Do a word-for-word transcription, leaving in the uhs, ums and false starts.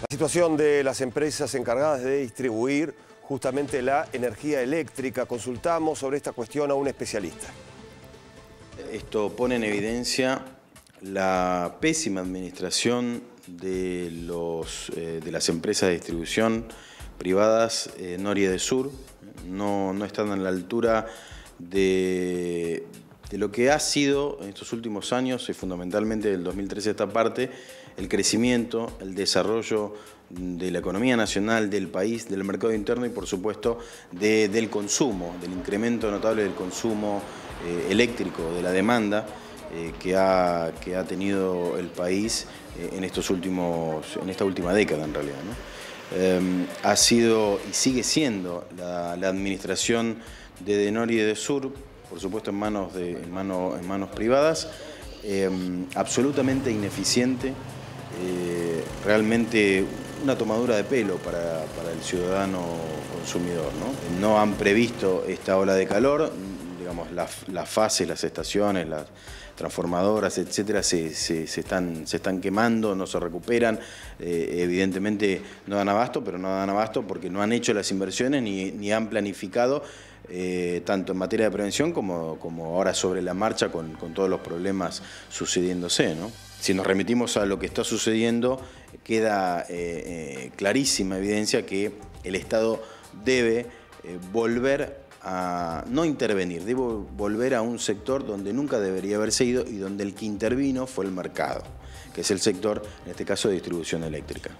La situación de las empresas encargadas de distribuir justamente la energía eléctrica. Consultamos sobre esta cuestión a un especialista. Esto pone en evidencia la pésima administración de, los, eh, de las empresas de distribución privadas eh, Nor y de Sur. No, no están a la altura de, de lo que ha sido en estos últimos años, y fundamentalmente del dos mil trece a esta parte, el crecimiento, el desarrollo de la economía nacional, del país, del mercado interno y por supuesto de, del consumo, del incremento notable del consumo eh, eléctrico, de la demanda eh, que, ha, que ha tenido el país eh, en, estos últimos, en esta última década en realidad, ¿no? Eh, ha sido y sigue siendo la, la administración de Denor y de Sur, por supuesto en manos, de, en mano, en manos privadas, eh, absolutamente ineficiente, eh, realmente una tomadura de pelo para, para el ciudadano consumidor, ¿no? No han previsto esta ola de calor, digamos, las, las fases, las estaciones, las transformadoras, etcétera, se, se, se, están, se están quemando, no se recuperan, eh, evidentemente no dan abasto, pero no dan abasto porque no han hecho las inversiones ni, ni han planificado eh, tanto en materia de prevención como, como ahora sobre la marcha con, con todos los problemas sucediéndose, ¿no? Si nos remitimos a lo que está sucediendo, queda eh, eh, clarísima evidencia que el Estado debe eh, volver a no intervenir, debe volver a un sector donde nunca debería haberse ido y donde el que intervino fue el mercado, que es el sector, en este caso, de distribución eléctrica.